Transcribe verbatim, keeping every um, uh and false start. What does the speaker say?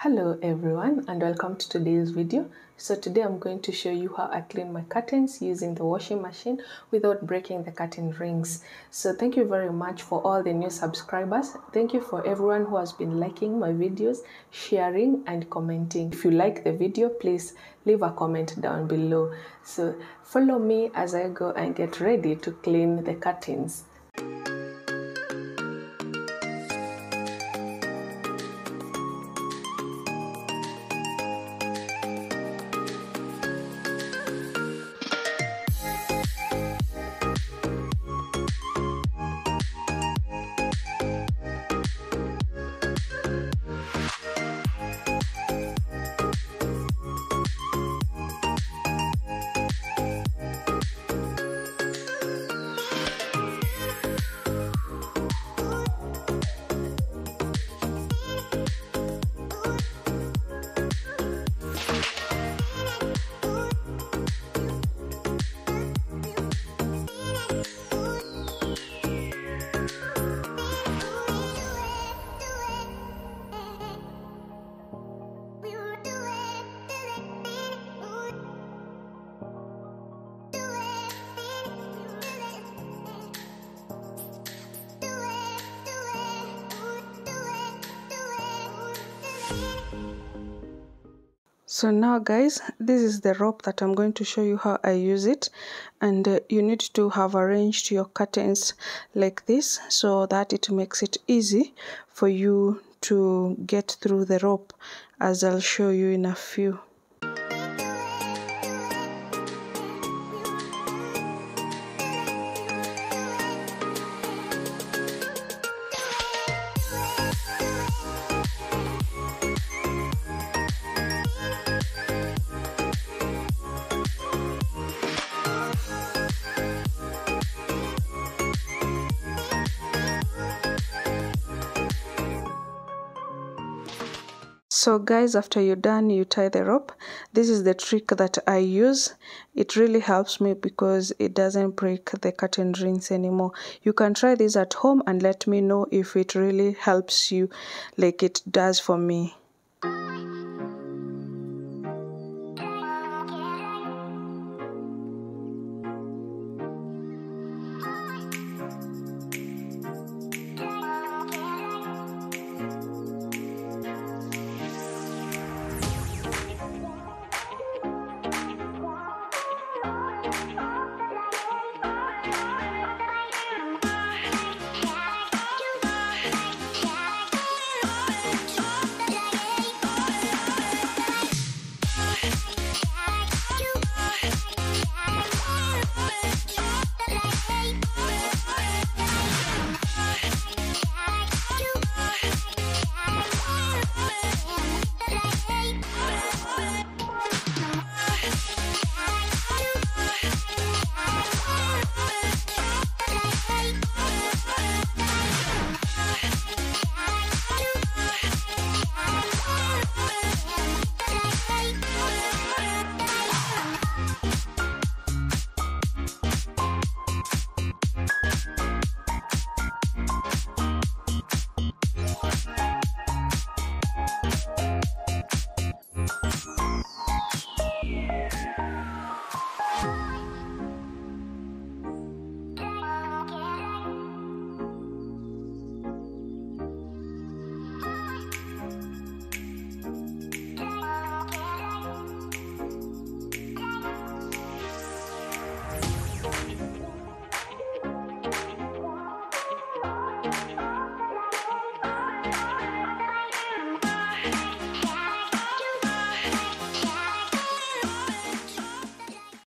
Hello everyone, and welcome to today's video. So today I'm going to show you how I clean my curtains using the washing machine without breaking the curtain rings. So thank you very much for all the new subscribers. Thank you for everyone who has been liking my videos, sharing and commenting. If you like the video, please leave a comment down below. So follow me as I go and get ready to clean the curtains. So now guys, this is the rope that I'm going to show you how I use it, and uh, you need to have arranged your curtains like this so that it makes it easy for you to get through the rope, as I'll show you in a few. So guys, after you're done, you tie the rope. This is the trick that I use. It really helps me because it doesn't break the curtain rings anymore. You can try this at home and let me know if it really helps you like it does for me.